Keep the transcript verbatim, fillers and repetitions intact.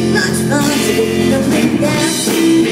be much fun to be the winner.